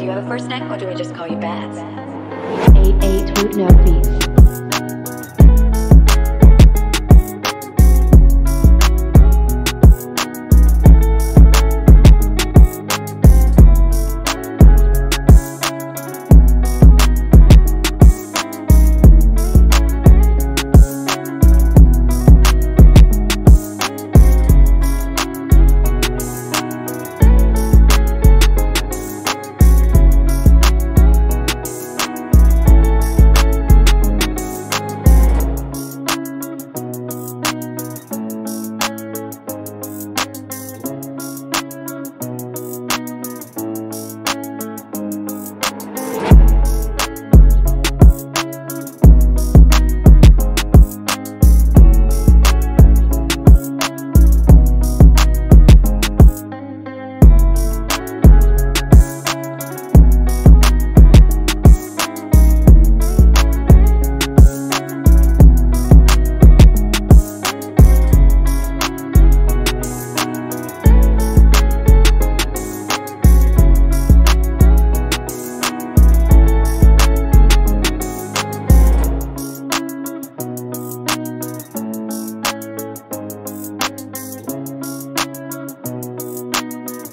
Do you have a first name, or do I just call you Bats? 8rootnote Beats.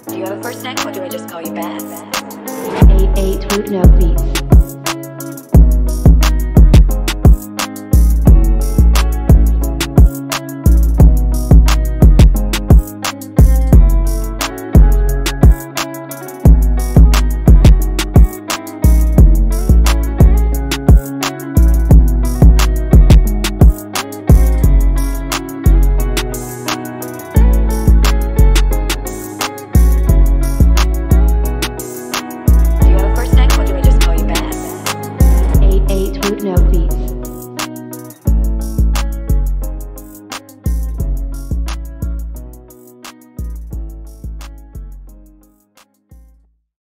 Do you have a first name, or do I just call you Bats? 8rootnote Beats.